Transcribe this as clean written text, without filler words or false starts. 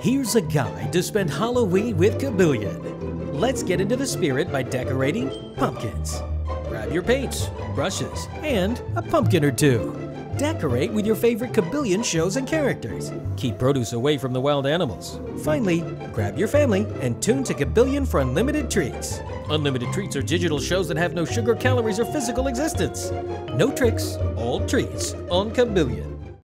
Here's a guide to spend Halloween with Kabillion. Let's get into the spirit by decorating pumpkins. Grab your paints, brushes, and a pumpkin or two. Decorate with your favorite Kabillion shows and characters. Keep produce away from the wild animals. Finally, grab your family and tune to Kabillion for unlimited treats. Unlimited treats are digital shows that have no sugar, calories, or physical existence. No tricks, all treats on Kabillion.